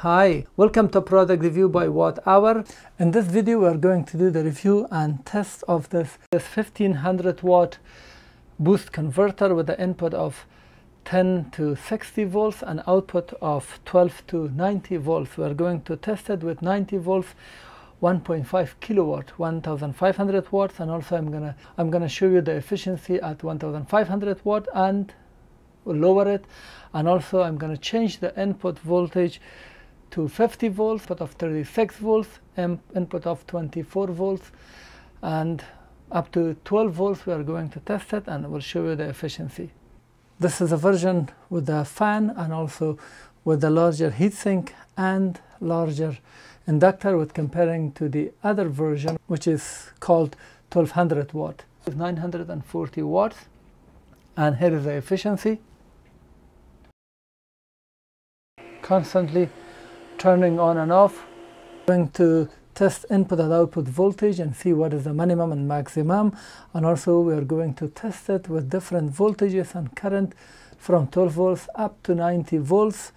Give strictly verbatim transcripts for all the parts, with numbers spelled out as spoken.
Hi, welcome to product review by WattHour. In this video we are going to do the review and test of this, this fifteen hundred watt boost converter with the input of ten to sixty volts and output of twelve to ninety volts. We are going to test it with ninety volts, one point five kilowatt, one thousand five hundred watts, and also I'm gonna I'm gonna show you the efficiency at one thousand five hundred watt and lower it, and also I'm gonna change the input voltage to fifty volts, input of thirty-six volts, input of twenty-four volts, and up to twelve volts we are going to test it, and we'll show you the efficiency. This is a version with a fan and also with a larger heatsink and larger inductor with comparing to the other version, which is called twelve hundred watt. It's nine hundred forty watts, and here is the efficiency. Constantly turning on and off. I'm going to test input and output voltage and see what is the minimum and maximum, and also we are going to test it with different voltages and current from twelve volts up to ninety volts,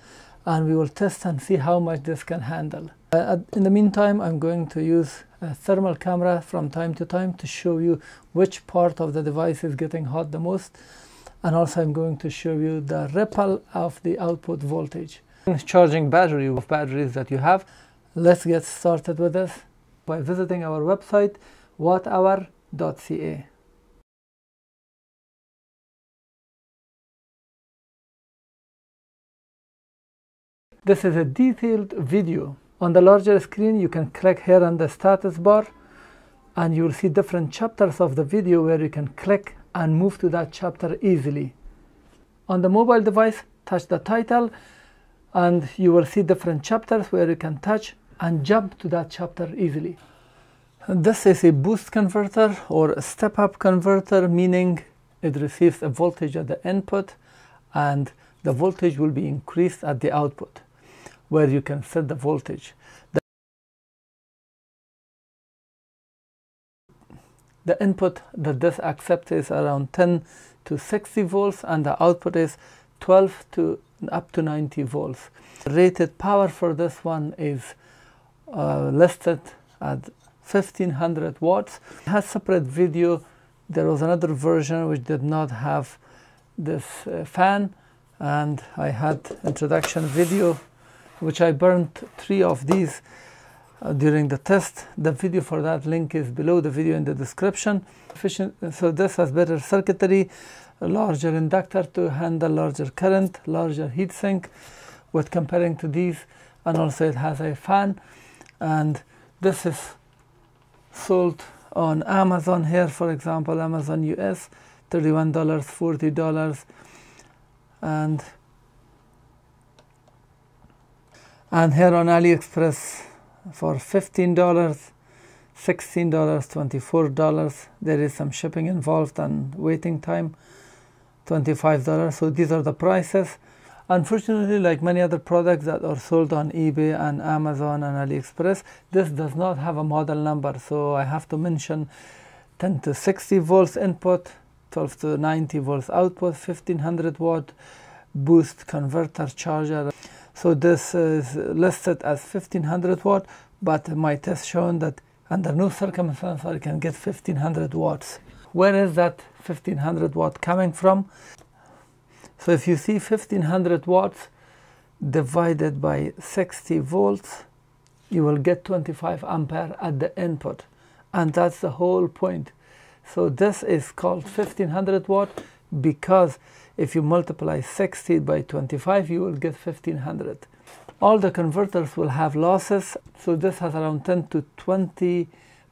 and we will test and see how much this can handle. Uh, in the meantime, I'm going to use a thermal camera from time to time to show you which part of the device is getting hot the most, and also I'm going to show you the ripple of the output voltage. Charging battery of batteries that you have. Let's get started with this by visiting our website watthour dot c a. This is a detailed video. On the larger screen you can click here on the status bar and you'll see different chapters of the video where you can click and move to that chapter easily. On the mobile device, touch the title and you will see different chapters where you can touch and jump to that chapter easily. This is a boost converter or a step-up converter, meaning it receives a voltage at the input and the voltage will be increased at the output, where you can set the voltage. The, the input that this accepts is around ten to sixty volts and the output is twelve to up to ninety volts. Rated power for this one is Uh, listed at fifteen hundred watts. It has separate video. There was another version which did not have this uh, fan, and I had introduction video which I burned three of these uh, during the test. The video for that link is below the video in the description. So this has better circuitry, a larger inductor to handle larger current, larger heatsink with comparing to these, and also it has a fan. And this is sold on Amazon here, for example, Amazon U S, thirty-one dollars, forty dollars, and and here on AliExpress for fifteen dollars, sixteen dollars, twenty-four dollars. There is some shipping involved and waiting time, twenty-five dollars. So these are the prices. Unfortunately, like many other products that are sold on eBay and Amazon and AliExpress, this does not have a model number, so I have to mention ten to sixty volts input, twelve to ninety volts output, fifteen hundred watt boost converter charger. So this is listed as fifteen hundred watt, but my test shown that under no circumstance I can get fifteen hundred watts. Where is that fifteen hundred watt coming from? So if you see fifteen hundred watts divided by sixty volts, you will get twenty-five ampere at the input, and that's the whole point. So this is called fifteen hundred watt because if you multiply sixty by twenty-five, you will get fifteen hundred. All the converters will have losses, so this has around ten to twenty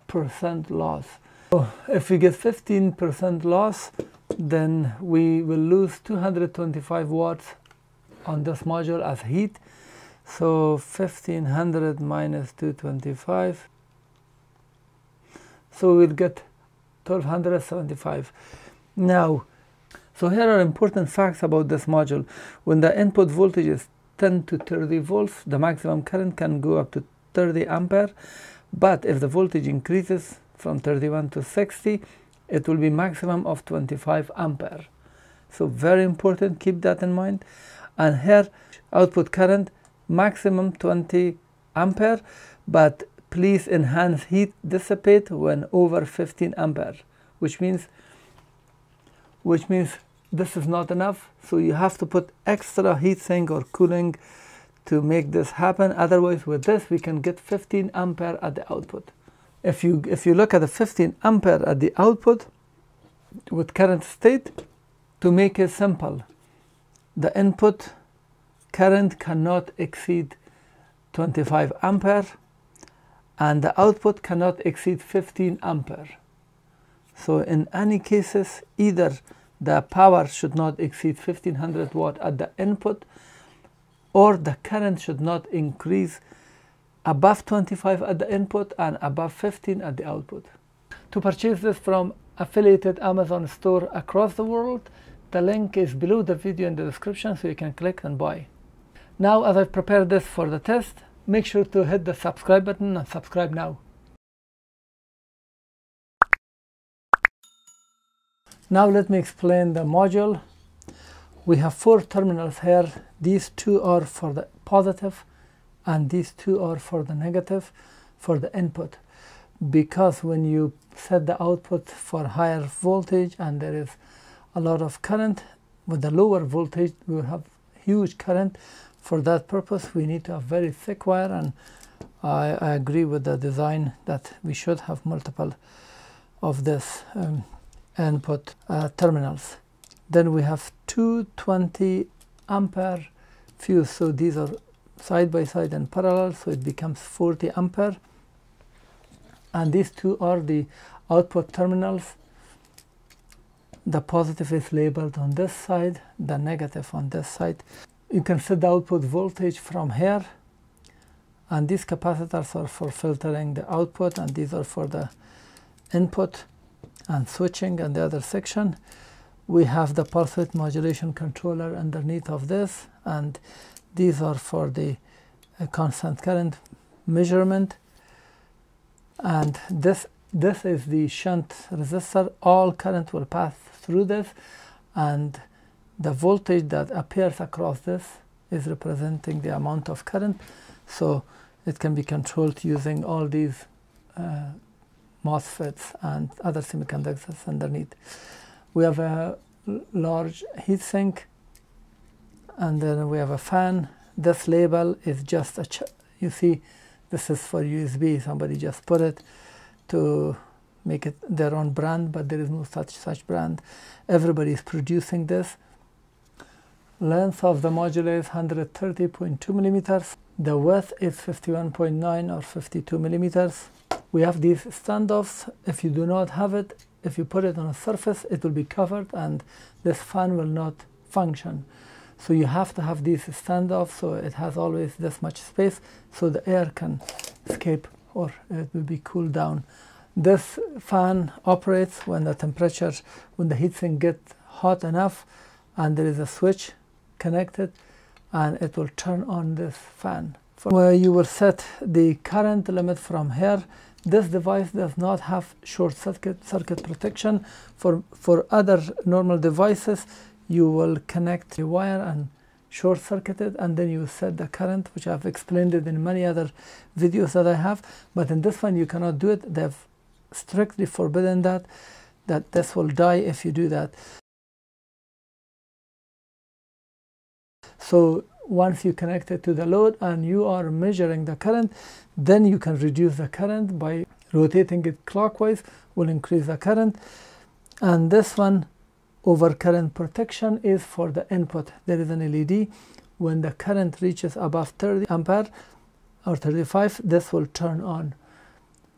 percent loss. So if we get fifteen percent loss, then we will lose two hundred twenty-five watts on this module as heat. So fifteen hundred minus two hundred twenty-five, so we'll get twelve seventy-five. Now, so here are important facts about this module. When the input voltage is ten to thirty volts, the maximum current can go up to thirty ampere, but if the voltage increases from thirty-one to sixty, it will be maximum of twenty-five ampere. So very important, keep that in mind. And here output current maximum twenty ampere, but please enhance heat dissipate when over fifteen ampere, which means which means this is not enough, so you have to put extra heat sink or cooling to make this happen. Otherwise, with this we can get fifteen ampere at the output. If you if you look at the fifteen ampere at the output with current state, to make it simple, the input current cannot exceed twenty-five ampere and the output cannot exceed fifteen ampere. So in any cases, either the power should not exceed fifteen hundred watt at the input, or the current should not increase above twenty-five at the input and above fifteen at the output. To purchase this from affiliated Amazon store across the world, the link is below the video in the description, so you can click and buy. Now, as I've prepared this for the test, make sure to hit the subscribe button and subscribe now. Now let me explain the module. We have four terminals here. These two are for the positive and these two are for the negative for the input, because when you set the output for higher voltage and there is a lot of current, with the lower voltage we will have huge current. For that purpose we need to have very thick wire, and I, I agree with the design that we should have multiple of this um, input uh, terminals. Then we have two twenty ampere fuse, so these are side by side and parallel, so it becomes forty ampere, and these two are the output terminals. The positive is labeled on this side, the negative on this side. You can set the output voltage from here, and these capacitors are for filtering the output, and these are for the input and switching. And the other section, we have the pulse width modulation controller underneath of this, and these are for the uh, constant current measurement. And this this is the shunt resistor. All current will pass through this, and the voltage that appears across this is representing the amount of current, so it can be controlled using all these uh, MOSFETs and other semiconductors underneath. We have a large heatsink, and then we have a fan. This label is just a ch you see, this is for U S B. Somebody just put it to make it their own brand, but there is no such such brand. Everybody is producing this. Length of the module is one hundred thirty point two millimeters. The width is fifty-one point nine or fifty-two millimeters. We have these standoffs. If you do not have it, if you put it on a surface, it will be covered and this fan will not function. So you have to have these standoffs, so it has always this much space, so the air can escape or it will be cooled down. This fan operates when the temperature, when the heatsink gets hot enough, and there is a switch connected, and it will turn on this fan. Where you will set the current limit from here. This device does not have short circuit circuit protection. For, for other normal devices, you will connect the wire and short circuit it, and then you set the current, which I've explained it in many other videos that I have. But in this one, you cannot do it. They've strictly forbidden that, that this will die if you do that. So once you connect it to the load and you are measuring the current, then you can reduce the current by rotating it clockwise, will increase the current. And this one, overcurrent protection, is for the input. There is an L E D. When the current reaches above thirty ampere or thirty-five, this will turn on.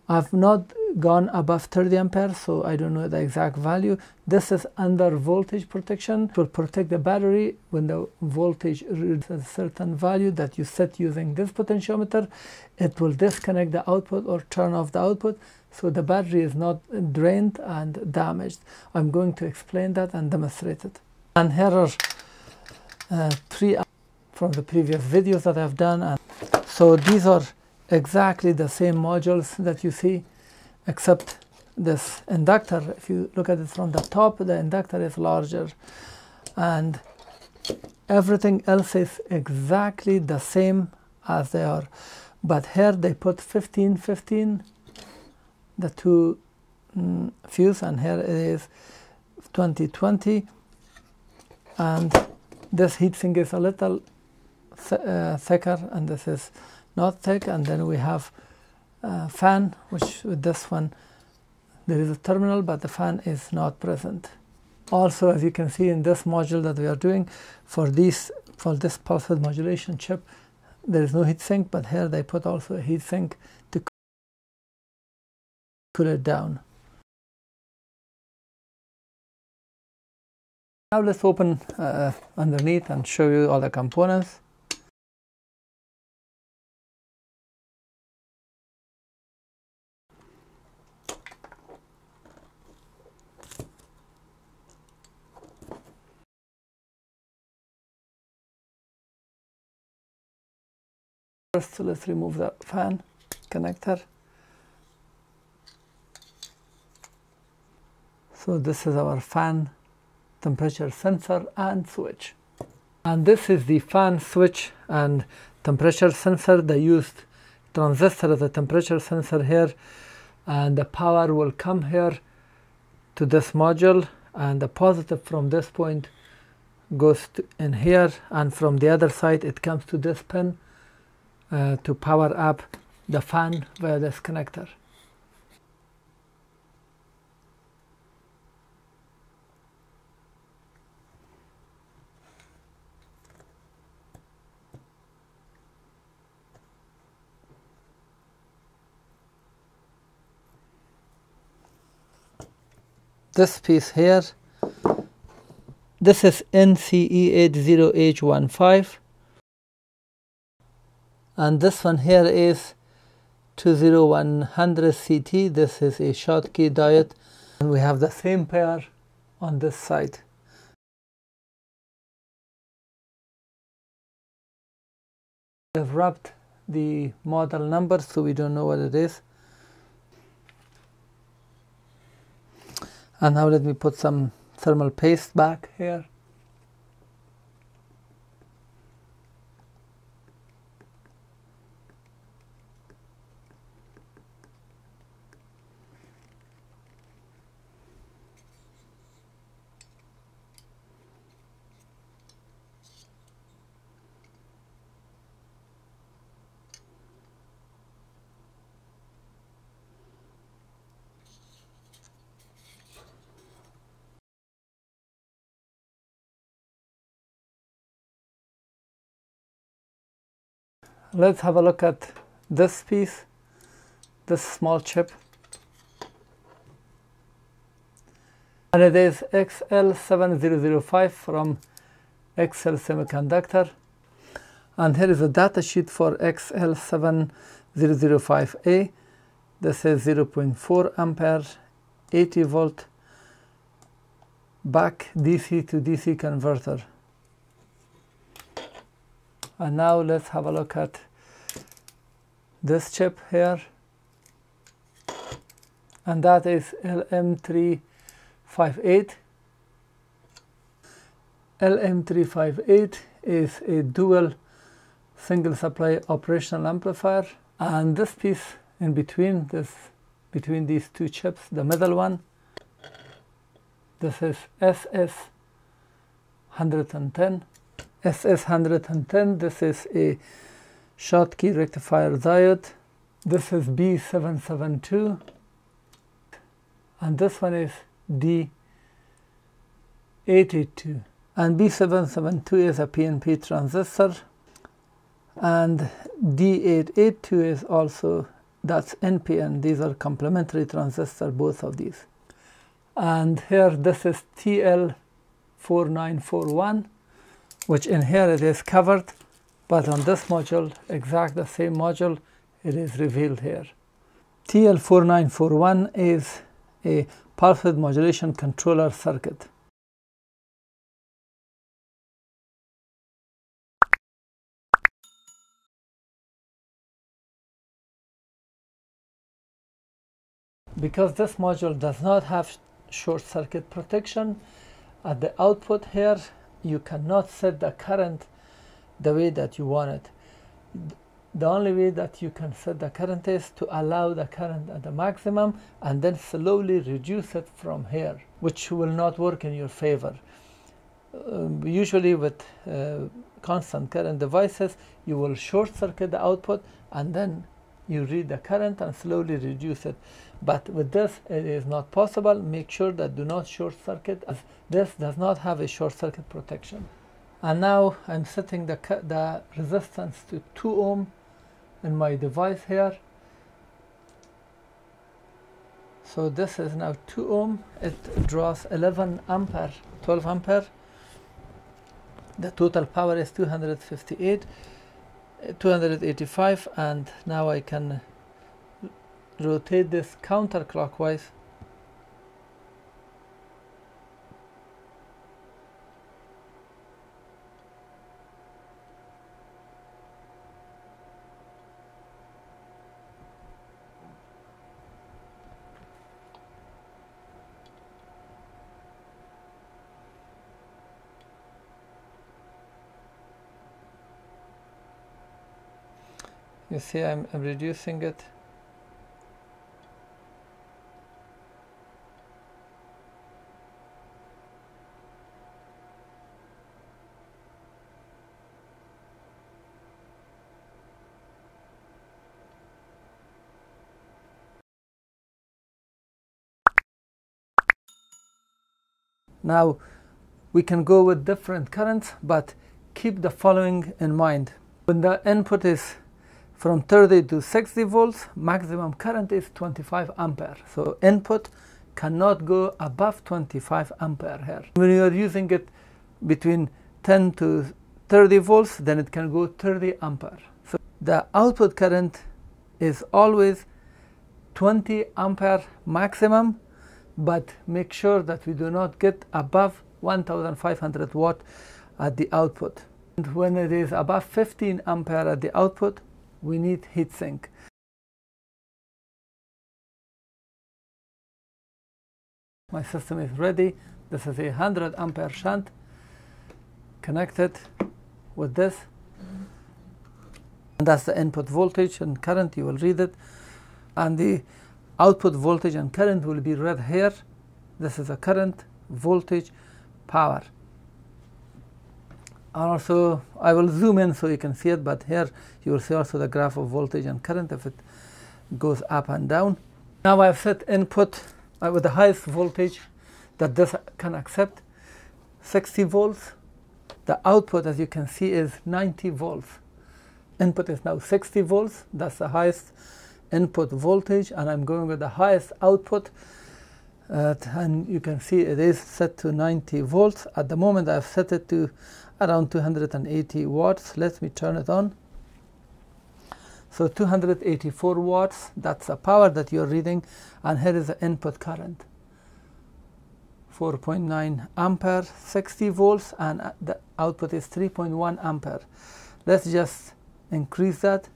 I've not gone above thirty ampere, so I don't know the exact value. This is under voltage protection. It will protect the battery when the voltage reaches a certain value that you set using this potentiometer. It will disconnect the output or turn off the output, so the battery is not drained and damaged. I'm going to explain that and demonstrate it. And here are uh, three from the previous videos that I've done. And so these are exactly the same modules that you see, except this inductor. If you look at it from the top, the inductor is larger, and everything else is exactly the same as they are. But here they put fifteen fifteen, the two mm, fuse, and here it is twenty twenty. And this heatsink is a little th uh, thicker, and this is not thick. And then we have uh, fan, which with this one there is a terminal, but the fan is not present. Also, as you can see in this module that we are doing for these for this pulse width modulation chip, there is no heatsink, but here they put also a heatsink to cool it down. Now let's open uh, underneath and show you all the components. So let's remove the fan connector. So this is our fan temperature sensor and switch, and this is the fan, switch and temperature sensor. They used transistor as a temperature sensor here, and the power will come here to this module, and the positive from this point goes to in here, and from the other side it comes to this pin Uh, to power up the fan via this connector. This piece here, this is N C E eight zero H one five. And this one here is two zero one hundred C T. This is a Schottky diode. And we have the same pair on this side. We have wrapped the model number, so we don't know what it is. And now let me put some thermal paste back here. Let's have a look at this piece, this small chip, and it is X L seven zero zero five from X L Semiconductor, and here is a data sheet for X L seven zero zero five A. This is zero point four ampere, eighty volt back D C to D C converter. And now let's have a look at this chip here, and that is L M three five eight. L M three five eight is a dual single supply operational amplifier, and this piece in between this between these two chips, the middle one, this is S S one ten. S S one ten, this is a Schottky rectifier diode. This is B seven seven two, and this one is D eight eight two. And B seven seven two is a P N P transistor, and D eight eight two is also, that's N P N. These are complementary transistors, both of these. And here this is T L four nine four one, which in here it is covered, but on this module, exact the same module, it is revealed here. T L four nine four one is a pulse width modulation controller circuit. Because this module does not have short circuit protection, at the output here, you cannot set the current the way that you want it. the only way that you can set the current is to allow the current at the maximum and then slowly reduce it from here, which will not work in your favor. Uh, usually with uh, constant current devices, you will short circuit the output and then you read the current and slowly reduce it. But with this, it is not possible. Make sure that do not short circuit, as this does not have a short circuit protection. And now I'm setting the, the resistance to two ohm in my device here. So this is now two ohm. It draws eleven ampere, twelve ampere. The total power is two hundred fifty-eight, two hundred eighty-five, and now I can rotate this counterclockwise. You see, I'm, I'm reducing it. Now, we can go with different currents, but keep the following in mind. When the input is from thirty to sixty volts, maximum current is twenty-five ampere. So input cannot go above twenty-five ampere here. When you are using it between ten to thirty volts, then it can go thirty ampere. So the output current is always twenty ampere maximum, but make sure that we do not get above one thousand five hundred watt at the output. And when it is above fifteen ampere at the output, we need heatsink. My system is ready. This is a one hundred ampere shunt connected with this. And that's the input voltage and current. You will read it. And the output voltage and current will be read here. This is a current, voltage, power. Also, I will zoom in so you can see it, but here you will see also the graph of voltage and current if it goes up and down. Now I have set input with the highest voltage that this can accept, sixty volts. The output, as you can see, is ninety volts. Input is now sixty volts. That's the highest input voltage, and I'm going with the highest output. Uh, and you can see it is set to ninety volts. At the moment I've set it to around two hundred eighty watts. Let me turn it on. So two hundred eighty-four watts, that's the power that you're reading, and here is the input current, four point nine ampere, sixty volts, and the output is three point one ampere. Let's just increase that.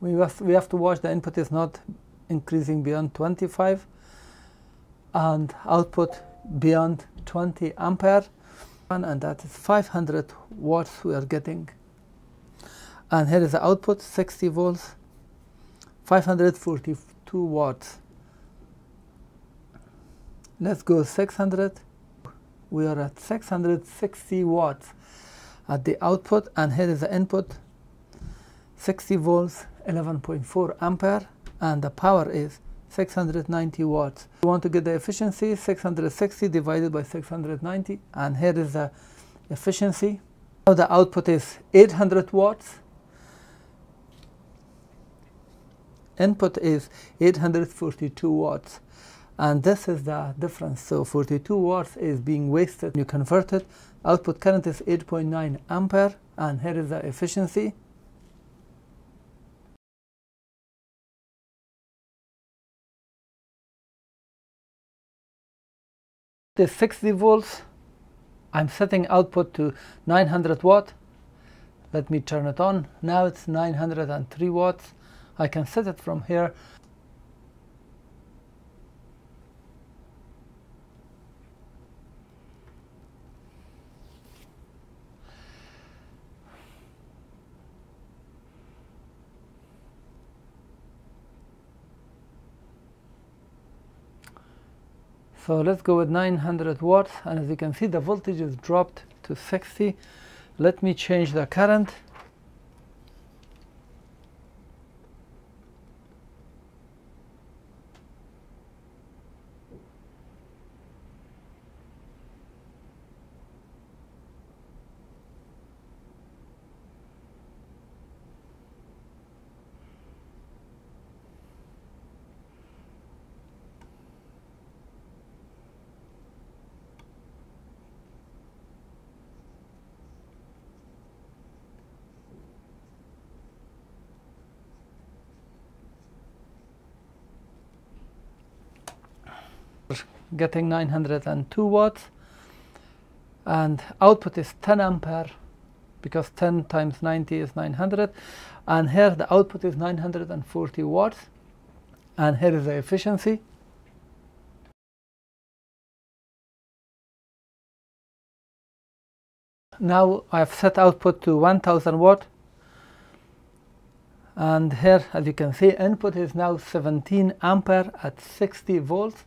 We must, we have to watch the input is not increasing beyond twenty-five and output beyond twenty ampere, and, and that is five hundred watts we are getting. And here is the output, sixty volts, five hundred forty-two watts. Let's go six hundred. We are at six hundred sixty watts at the output, and here is the input, sixty volts, eleven point four ampere, and the power is six hundred ninety watts. We want to get the efficiency, six hundred sixty divided by six hundred ninety, and here is the efficiency. Now the output is eight hundred watts. Input is eight hundred forty-two watts, and this is the difference. So forty-two watts is being wasted. You convert it. Output current is eight point nine ampere, and here is the efficiency. It is sixty volts. I'm setting output to nine hundred watt. Let me turn it on. Now it's nine hundred three watts. I can set it from here. So let's go with nine hundred watts, and as you can see the voltage is dropped to sixty. Let me change the current. Getting nine hundred two watts, and output is ten ampere, because ten times ninety is nine hundred, and here the output is nine hundred forty watts, and here is the efficiency. Now I've set output to one thousand watt, and here as you can see input is now seventeen ampere at sixty volts.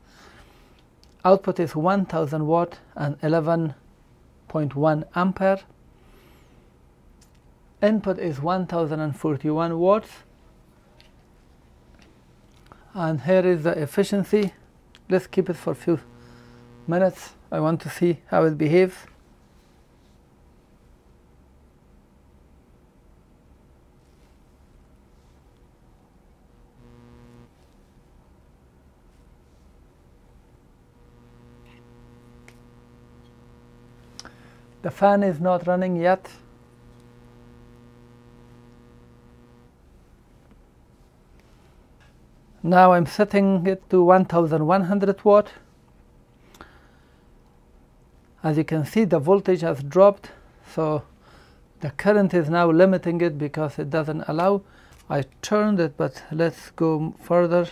Output is one thousand watt and eleven point one ampere. Input is one thousand forty-one watts. And here is the efficiency. Let's keep it for a few minutes. I want to see how it behaves. The fan is not running yet. Now I'm setting it to one thousand one hundred watt. As you can see the voltage has dropped, so the current is now limiting it because it doesn't allow. I turned it, but let's go further.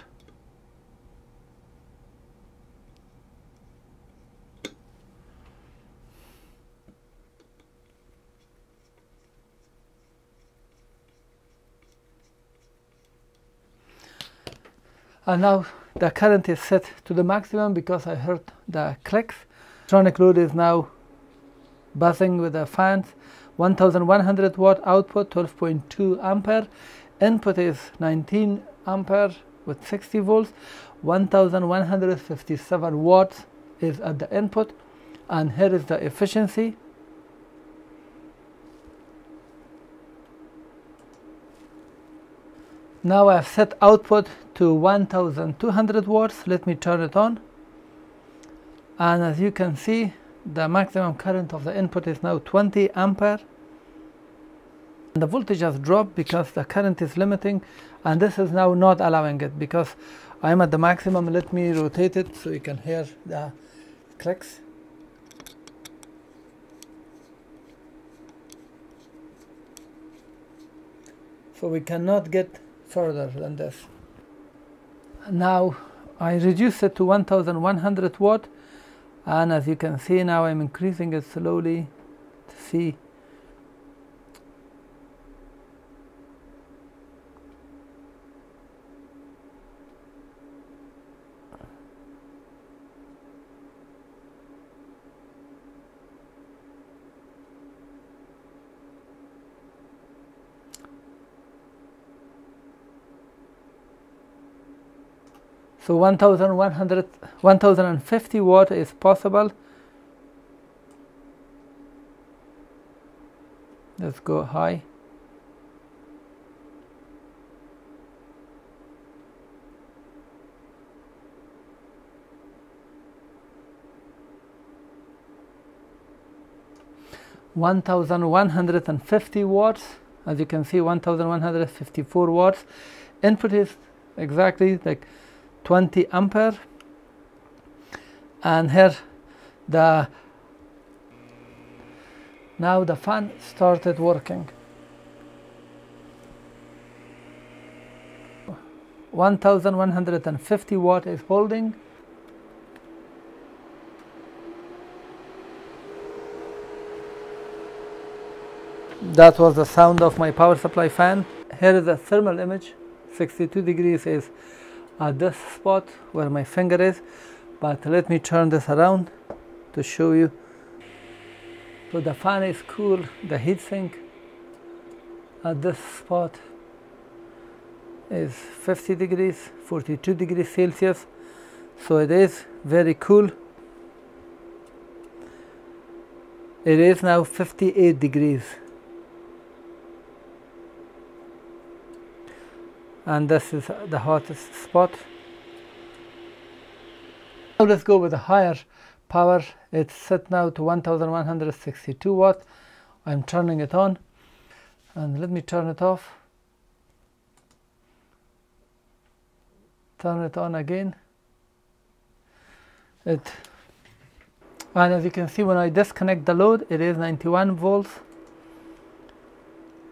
And now the current is set to the maximum because I heard the clicks. Electronic load is now buzzing with the fans. one thousand one hundred watt output, twelve point two ampere. Input is nineteen ampere with sixty volts. one thousand one hundred fifty-seven watts is at the input. And here is the efficiency. Now I've set output to one thousand two hundred watts. Let me turn it on, and as you can see the maximum current of the input is now twenty ampere, and the voltage has dropped because the current is limiting, and this is now not allowing it because I'm at the maximum. Let me rotate it so you can hear the clicks. So we cannot get further than this. Now I reduce it to one thousand one hundred watt, and as you can see now I'm increasing it slowly to see. So one thousand fifty watt is possible. Let's go high. one thousand one hundred fifty watts. As you can see, one thousand one hundred fifty-four watts. Input is exactly like twenty ampere, and here the now the fan started working. One thousand one hundred fifty watt is holding. That was the sound of my power supply fan. Here is a thermal image. Sixty-two degrees is at this spot where my finger is, But let me turn this around to show you. So the fan is cool, the heatsink at this spot is fifty degrees, forty-two degrees Celsius, so it is very cool. It is now fifty-eight degrees, and this is the hottest spot. Now let's go with a higher power. It's set now to one thousand one hundred sixty-two watt. I'm turning it on, and let me turn it off. Turn it on again. It and as you can see, when I disconnect the load, it is ninety-one volts.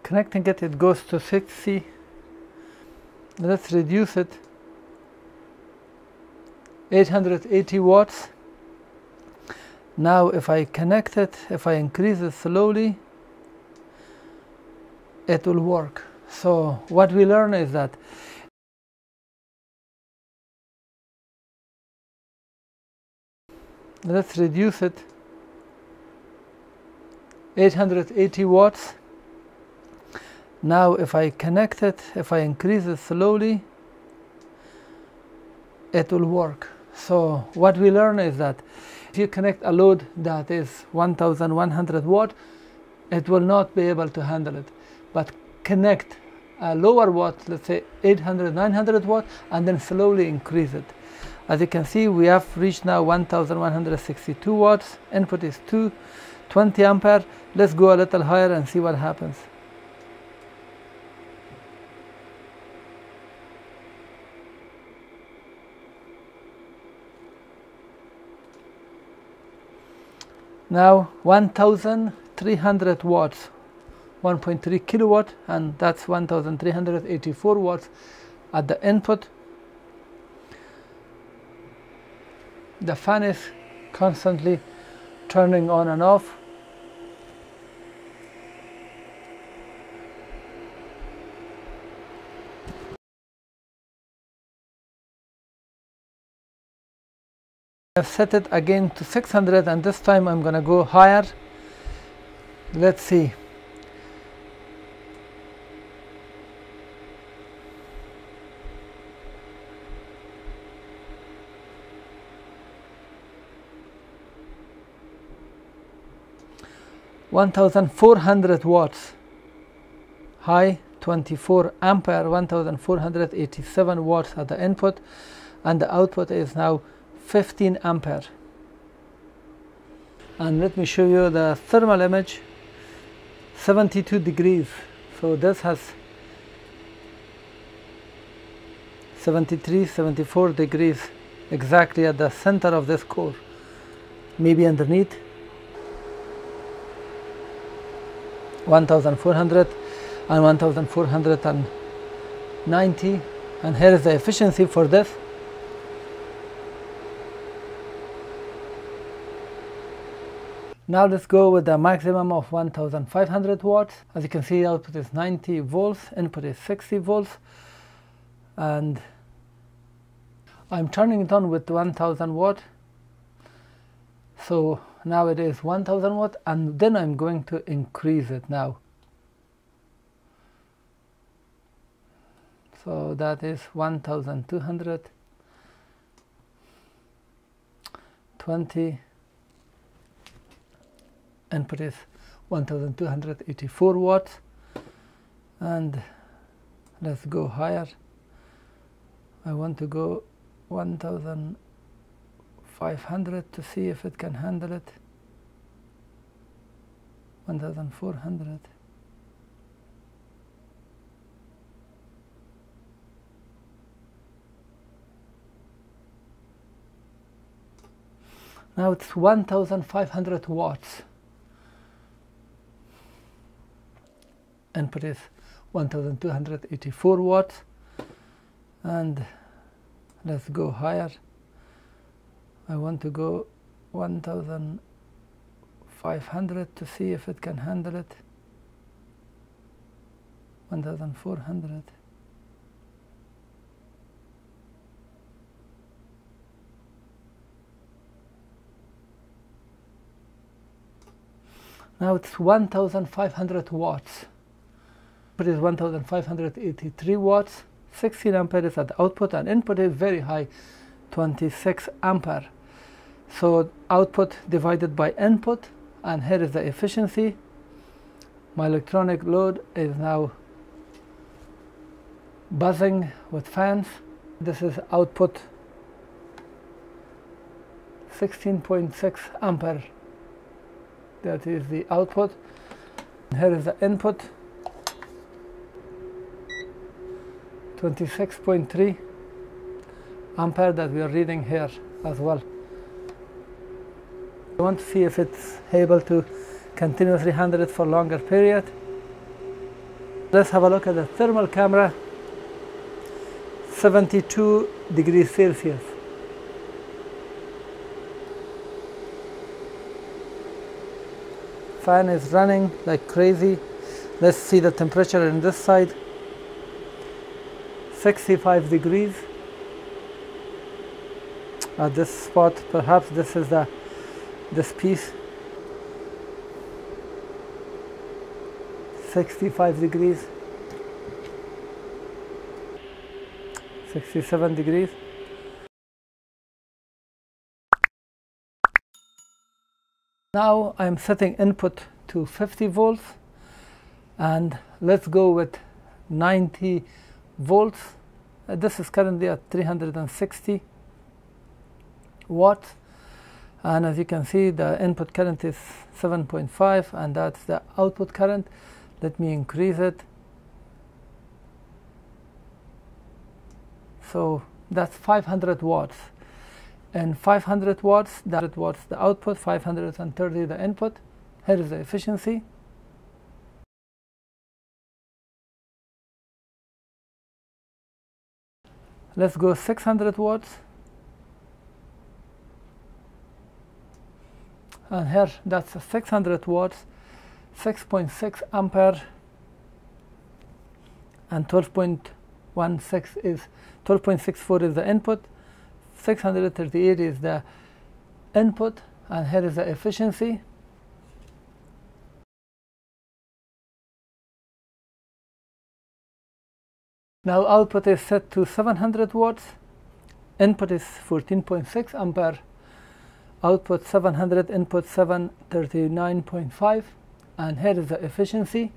Connecting it, it goes to sixty. Let's reduce it. eight hundred eighty watts. Now if I connect it, if I increase it slowly, it will work. So what we learn is that let's reduce it. eight hundred eighty watts. Now if I connect it, if I increase it slowly, it will work. So what we learn is that if you connect a load that is one thousand one hundred watt, it will not be able to handle it. But connect a lower watt, let's say eight hundred, nine hundred watt, and then slowly increase it. As you can see, we have reached now one thousand one hundred sixty-two watts. Input is two twenty ampere. Let's go a little higher and see what happens. Now one thousand three hundred watts, one point three kilowatt, and that's one thousand three hundred eighty-four watts at the input. The fan is constantly turning on and off. I've set it again to six hundred, and this time I'm gonna go higher. Let's see. one thousand four hundred watts. High, twenty-four ampere, one thousand four hundred eighty-seven watts at the input, and the output is now fifteen ampere. And let me show you the thermal image. Seventy-two degrees, so this has seventy-three, seventy-four degrees exactly at the center of this core, maybe underneath. One thousand four hundred and one thousand four hundred ninety, and here is the efficiency for this. Now let's go with a maximum of one thousand five hundred watts. As you can see, output is ninety volts, input is sixty volts, and I'm turning it on with one thousand watt. So now it is one thousand watt, and then I'm going to increase it now. So that is one thousand two hundred twenty. Input is one thousand two hundred eighty-four watts, and let's go higher. I want to go one thousand five hundred to see if it can handle it. one thousand four hundred. Now it's one thousand five hundred watts. Input is one thousand two hundred eighty-four watts, and let's go higher. I want to go one thousand five hundred to see if it can handle it. one thousand four hundred. Now it's one thousand five hundred watts. It is one thousand five hundred eighty-three watts. sixteen ampere is at the output, and input is very high, twenty-six ampere. So output divided by input, and here is the efficiency. My electronic load is now buzzing with fans. This is output, sixteen point six ampere. That is the output. Here is the input, twenty-six point three ampere, that we are reading here as well. I want to see if it's able to continuously handle it for longer period. Let's have a look at the thermal camera. seventy-two degrees Celsius. Fan is running like crazy. Let's see the temperature in this side. sixty-five degrees at this spot. Perhaps this is the this piece. sixty-five degrees. sixty-seven degrees. Now I'm setting input to fifty volts, and let's go with ninety volts. Uh, this is currently at three hundred sixty watts, and as you can see the input current is seven point five, and that's the output current. Let me increase it. So that's five hundred watts. And five hundred watts, that was the output, five hundred thirty the input. Here is the efficiency. Let's go six hundred watts. And here, that's six hundred watts, six point six ampere, and twelve point one six is twelve point six four is the input. six hundred thirty-eight is the input, and here is the efficiency. Now output is set to seven hundred watts, input is fourteen point six ampere, output seven hundred, input seven thirty-nine point five, and here is the efficiency.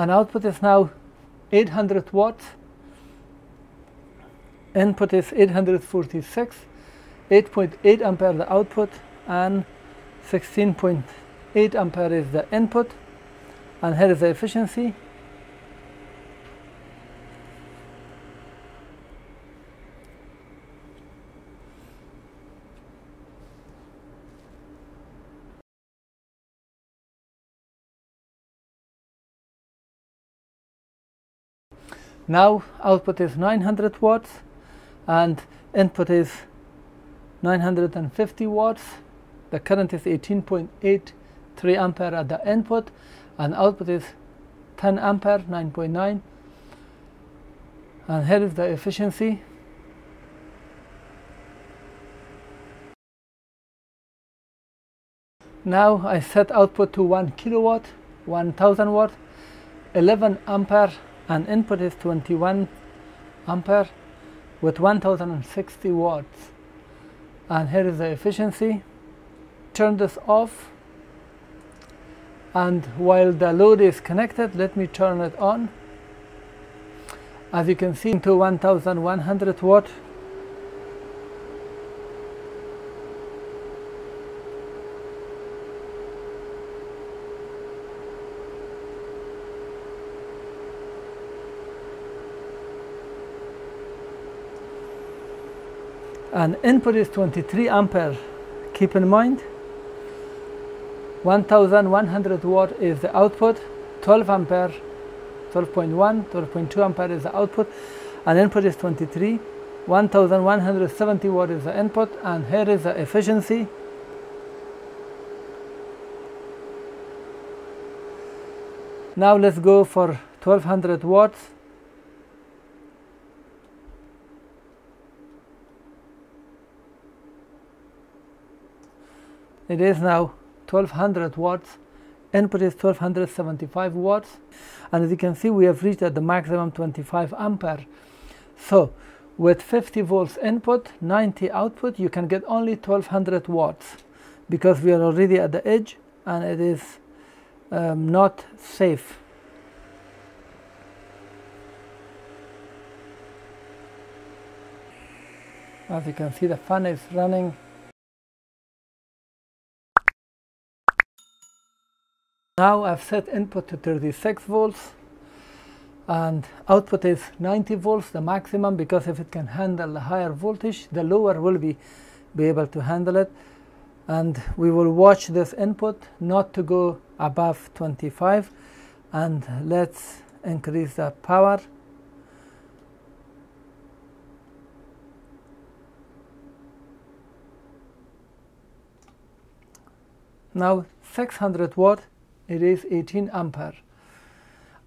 And output is now eight hundred watts, input is eight hundred forty-six, eight point eight ampere the output, and sixteen point eight ampere is the input, and here is the efficiency. Now output is nine hundred watts, and input is nine hundred fifty watts. The current is eighteen point eight three ampere at the input, and output is ten ampere, nine point nine. And here is the efficiency. Now I set output to one kilowatt, one thousand watt, eleven ampere. And input is twenty-one ampere with one thousand sixty watts. And here is the efficiency. Turn this off. And while the load is connected, let me turn it on. As you can see, into one thousand one hundred watt. And input is twenty-three ampere. Keep in mind, one thousand one hundred watt is the output, twelve ampere, twelve point one, twelve point two ampere is the output, and input is twenty-three. one thousand one hundred seventy watt is the input, and here is the efficiency. Now let's go for twelve hundred watts. It is now twelve hundred watts. Input is twelve seventy-five watts, and as you can see, we have reached at the maximum twenty-five ampere. So with fifty volts input, ninety output, you can get only twelve hundred watts, because we are already at the edge and it is um, not safe. As you can see, the fan is running. Now I've set input to thirty-six volts and output is ninety volts, the maximum, because if it can handle the higher voltage, the lower will be, be able to handle it. And we will watch this input not to go above twenty-five, and let's increase the power. Now six hundred watt, it is eighteen ampere.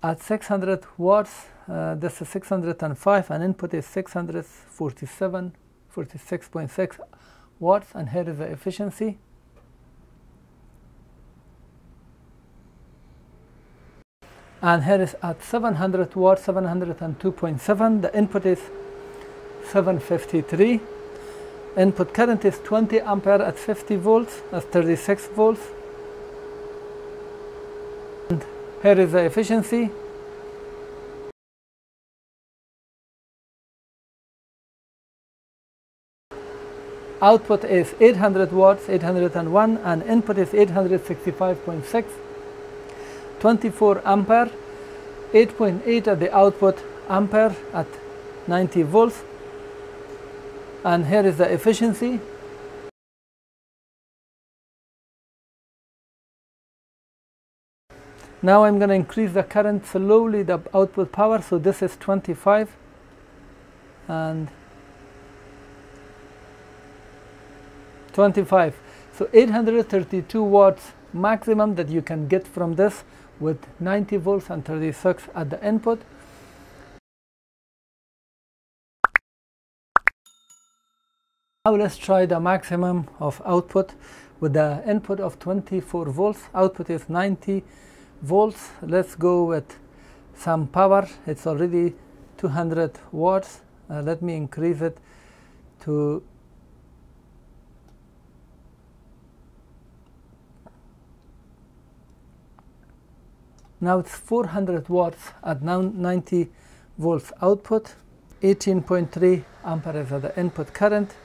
At six hundred watts, uh, this is six hundred five, and input is six hundred forty-seven, forty-six point six watts, and here is the efficiency. And here is at seven hundred watts, seven hundred two point seven, the input is seven fifty-three. Input current is twenty ampere at fifty volts, at thirty-six volts. And here is the efficiency. Output is eight hundred watts, eight hundred one, and input is eight hundred sixty-five point six. twenty-four ampere, eight point eight at the output ampere at ninety volts. And here is the efficiency. Now I'm going to increase the current slowly, the output power, so this is twenty-five, and twenty-five. So eight hundred thirty-two watts maximum that you can get from this, with ninety volts and thirty-six at the input. Now let's try the maximum of output with the input of twenty-four volts. Output is ninety volts. Let's go with some power. It's already two hundred watts. Uh, let me increase it to now it's four hundred watts at ninety volts output. eighteen point three ampere is the input current.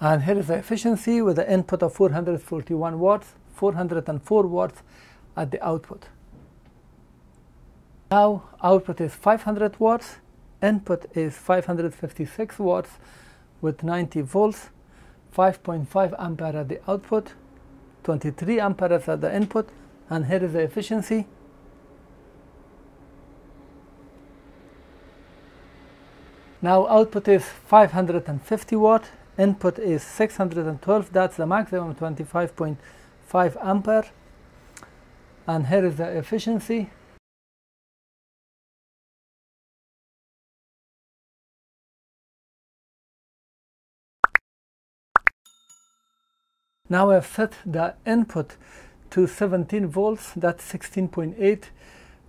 And here is the efficiency with the input of four hundred forty-one watts, four hundred four watts at the output. Now output is five hundred watts, input is five hundred fifty-six watts with ninety volts, five point five ampere at the output, twenty-three amperes at the input, and here is the efficiency. Now output is five hundred fifty watt. Input is six hundred twelve, that's the maximum, twenty-five point five ampere, and here is the efficiency. Now I've set the input to seventeen volts, that's sixteen point eight,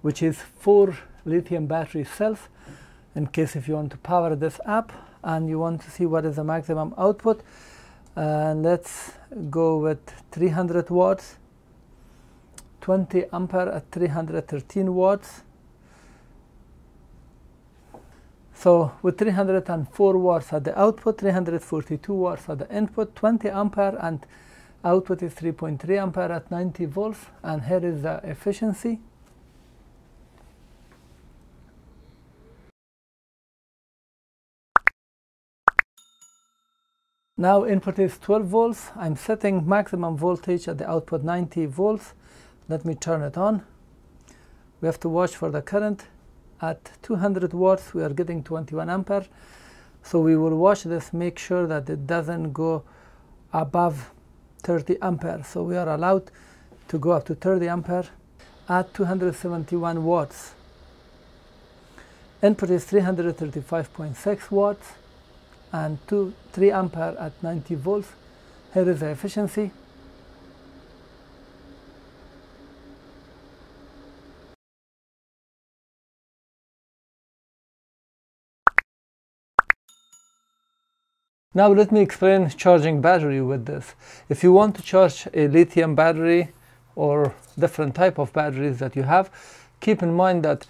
which is four lithium battery cells, in case if you want to power this up and you want to see what is the maximum output. Uh, let's go with three hundred watts, twenty ampere at three hundred thirteen watts. So with three hundred four watts at the output, three hundred forty-two watts at the input, twenty ampere, and output is three point three ampere at ninety volts, and here is the efficiency. Now input is twelve volts. I'm setting maximum voltage at the output ninety volts. Let me turn it on. We have to watch for the current. At two hundred watts we are getting twenty-one ampere. So we will watch this, make sure that it doesn't go above thirty ampere. So we are allowed to go up to thirty ampere. at two hundred seventy-one watts. Input is three hundred thirty-five point six watts and two, three ampere at ninety volts. Here is the efficiency. Now let me explain charging battery with this. If you want to charge a lithium battery or different type of batteries that you have, keep in mind that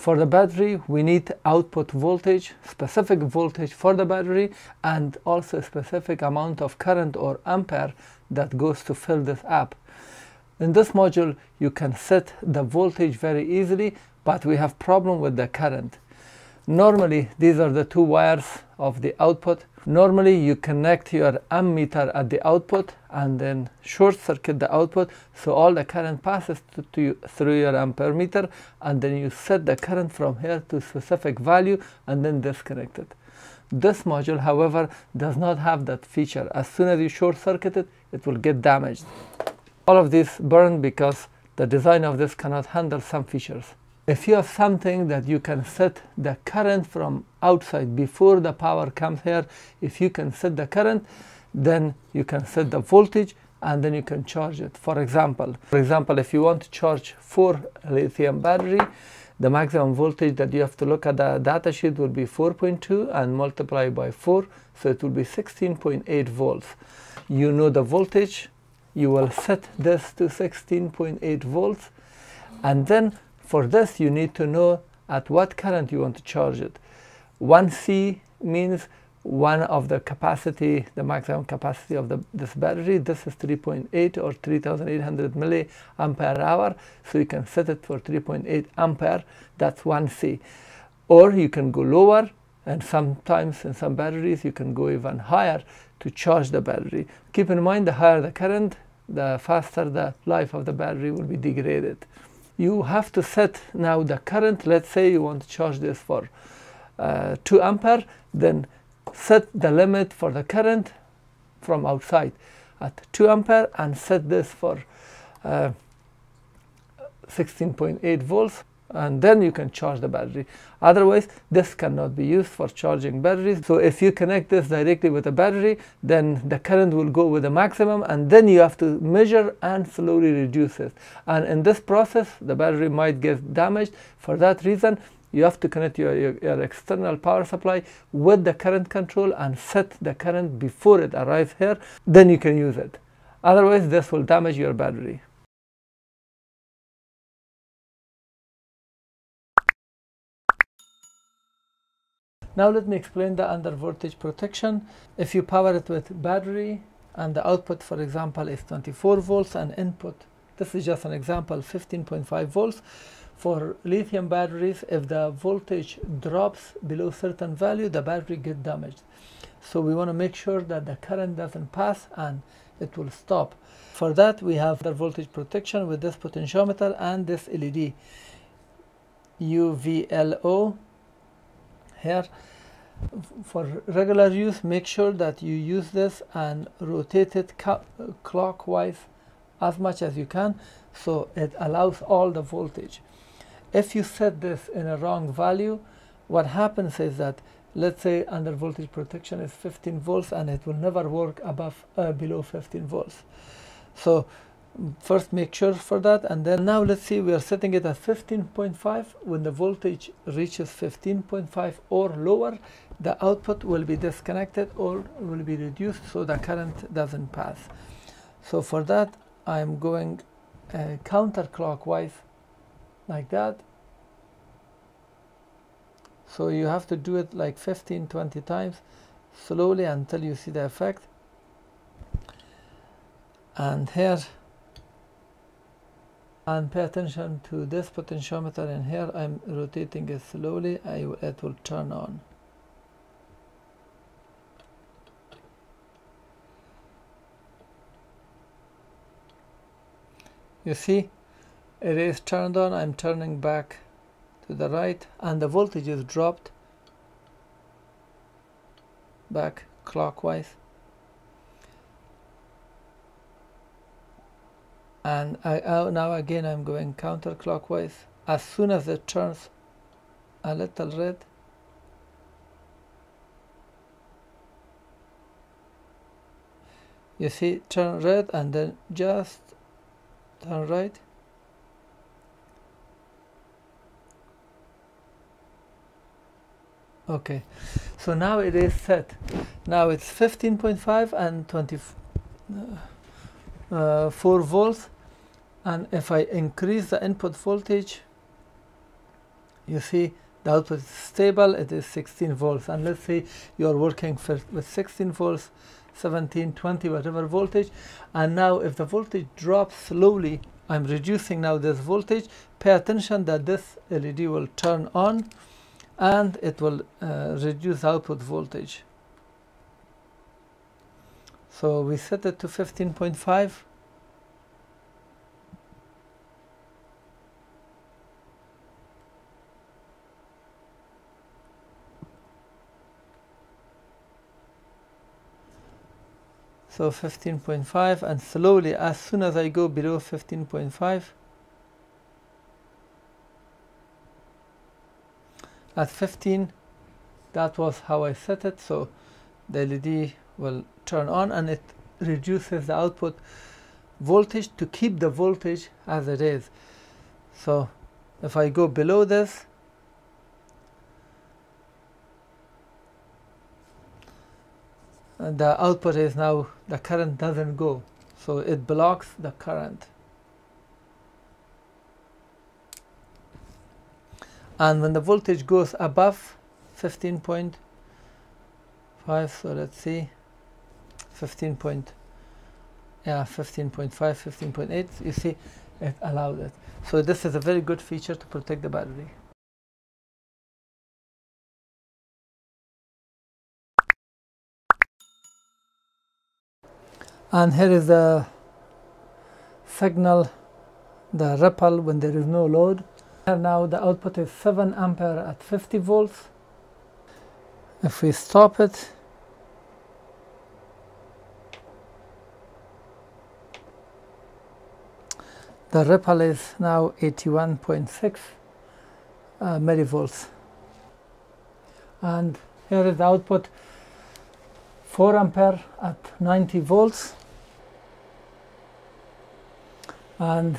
for the battery we need output voltage, specific voltage for the battery, and also a specific amount of current or ampere that goes to fill this up. In this module you can set the voltage very easily, but we have problem with the current. Normally these are the two wires of the output. Normally you connect your ammeter at the output and then short circuit the output, so all the current passes to, to you, through your ampere meter, and then you set the current from here to specific value and then disconnect it. This module however does not have that feature. As soon as you short circuit it, it will get damaged. All of these burn because the design of this cannot handle some features. If you have something that you can set the current from outside before the power comes here, if you can set the current, then you can set the voltage and then you can charge it. For example, for example, if you want to charge four lithium battery, the maximum voltage that you have to look at the data sheet will be four point two and multiply by four, so it will be sixteen point eight volts. You know the voltage, you will set this to sixteen point eight volts, and then for this you need to know at what current you want to charge it. one C means one of the capacity, the maximum capacity of the, this battery. This is three point eight or three thousand eight hundred milliampere hour, so you can set it for three point eight ampere, that's one C. Or you can go lower, and sometimes in some batteries you can go even higher to charge the battery. Keep in mind, the higher the current, the faster the life of the battery will be degraded. You have to set now the current. Let's say you want to charge this for uh, two ampere, then set the limit for the current from outside at two ampere and set this for sixteen point eight volts, and then you can charge the battery. Otherwise this cannot be used for charging batteries. So if you connect this directly with the battery, then the current will go with the maximum, and then you have to measure and slowly reduce it, and in this process the battery might get damaged. For that reason you have to connect your, your, your external power supply with the current control and set the current before it arrives here, then you can use it. Otherwise this will damage your battery. Now let me explain the under voltage protection. If you power it with battery and the output, for example, is twenty-four volts and input, this is just an example, fifteen point five volts. For lithium batteries, if the voltage drops below certain value, the battery gets damaged. So we want to make sure that the current doesn't pass and it will stop. For that we have the voltage protection with this potentiometer and this L E D U V L O. Here, for regular use, make sure that you use this and rotate it clockwise as much as you can, so it allows all the voltage. If you set this in a wrong value, what happens is that, let's say under voltage protection is fifteen volts, and it will never work above uh, below fifteen volts. So first make sure for that, and then now let's see, we are setting it at fifteen point five. When the voltage reaches fifteen point five or lower, the output will be disconnected or will be reduced, so the current doesn't pass. So for that I am going uh, counterclockwise like that, so you have to do it like fifteen to twenty times slowly until you see the effect. And here, and pay attention to this potentiometer in here, I'm rotating it slowly, I, it will turn on. You see, it is turned on, I'm turning back to the right, and the voltage is dropped back clockwise. and I oh, now again I'm going counterclockwise. As soon as it turns a little red, you see, turn red and then just turn right. Okay, so now it is set. Now it's fifteen point five and twenty-four volts, and if I increase the input voltage, you see the output is stable. It is sixteen volts, and let's say you are working first with sixteen volts, seventeen, twenty, whatever voltage. And now if the voltage drops slowly, I'm reducing now this voltage. Pay attention that this L E D will turn on and it will uh, reduce output voltage. So we set it to fifteen point five. So fifteen point five, and slowly, as soon as I go below fifteen point five, at fifteen, that was how I set it. So the L E D will turn on and it reduces the output voltage to keep the voltage as it is. So if I go below this, and the output is now, the current doesn't go, so it blocks the current. And when the voltage goes above fifteen point five, so let's see, fifteen point yeah fifteen point five, fifteen point eight, you see it allowed it. So this is a very good feature to protect the battery. And here is the signal, the ripple when there is no load. And now the output is seven ampere at fifty volts. If we stop it, the ripple is now eighty-one point six uh, millivolts. And here is the output, four ampere at ninety volts. And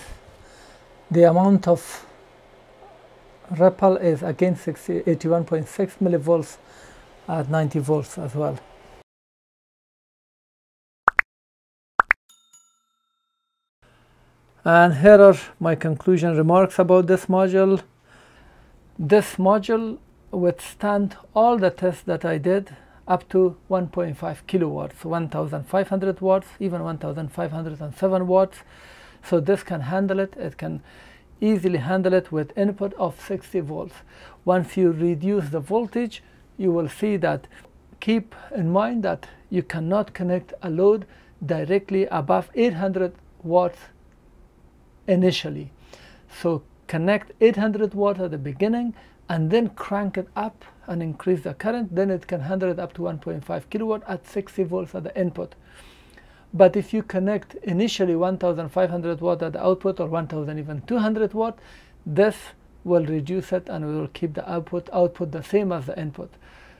the amount of ripple is again eighty-one point six millivolts at ninety volts as well. And here are my conclusion remarks about this module. This module withstands all the tests that I did up to one point five kilowatts, one thousand five hundred watts, even one thousand five hundred seven watts. So this can handle it. It can easily handle it with input of sixty volts. Once you reduce the voltage, you will see that. Keep in mind that you cannot connect a load directly above eight hundred watts initially. So connect eight hundred watts at the beginning and then crank it up and increase the current. Then it can handle it up to one point five kilowatt at sixty volts at the input. But if you connect initially one thousand five hundred watt at the output, or one thousand even two hundred watt, this will reduce it and we will keep the output output the same as the input.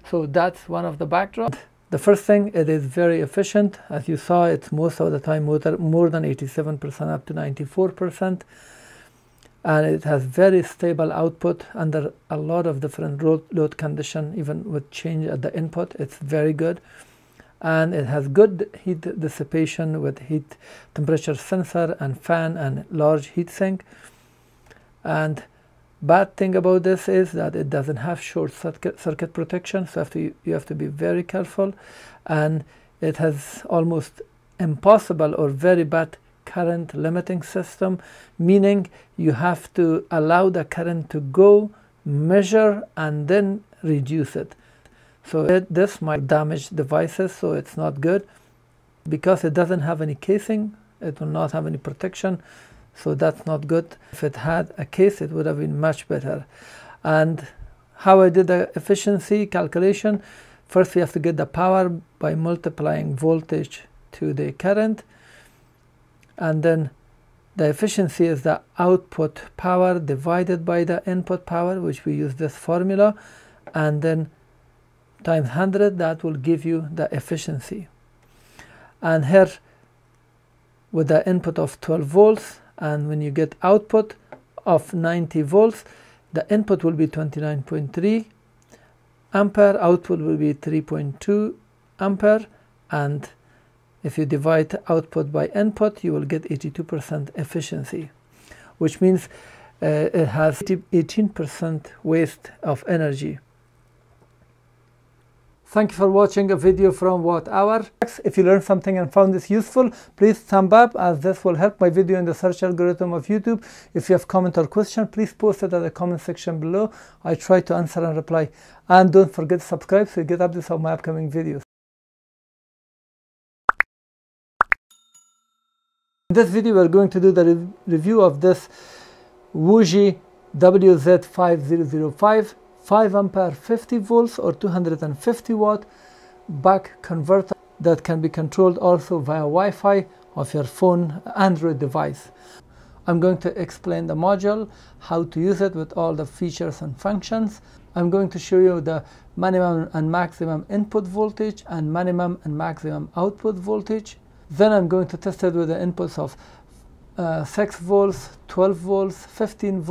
So that's one of the backdrops. The first thing, it is very efficient. As you saw, it's most of the time more than eighty-seven percent up to ninety-four percent. And it has very stable output under a lot of different load condition, even with change at the input. It's very good. And it has good heat dissipation with heat temperature sensor and fan and large heat sink. And bad thing about this is that it doesn't have short circuit, circuit protection. So after you, you have to be very careful. And it has almost impossible or very bad current limiting system, meaning you have to allow the current to go, measure, and then reduce it. So it, this might damage devices, so it's not good. Because it doesn't have any casing, it will not have any protection, so that's not good. If it had a case, it would have been much better. And how I did the efficiency calculation, first we have to get the power by multiplying voltage to the current, and then The efficiency is the output power divided by the input power, which we use this formula, and then times one hundred. That will give you the efficiency. And here with the input of twelve volts, and when you get output of ninety volts, the input will be twenty-nine point three ampere, output will be three point two ampere, and if you divide output by input, you will get eighty-two percent efficiency, which means uh, it has eighteen percent waste of energy. Thank you for watching a video from WattHour. If you learned something and found this useful, please thumb up, as this will help my video in the search algorithm of YouTube. If you have comment or question, please post it at the comment section below. I try to answer and reply. And don't forget to subscribe so you get updates of my upcoming videos. In this video, we are going to do the re review of this WUJI W Z five zero zero five five ampere fifty volts or two hundred fifty watt buck converter that can be controlled also via Wi-Fi of your phone Android device. I'm going to explain the module, how to use it with all the features and functions. I'm going to show you the minimum and maximum input voltage and minimum and maximum output voltage. Then I'm going to test it with the inputs of uh, six volts, twelve volts, fifteen volts.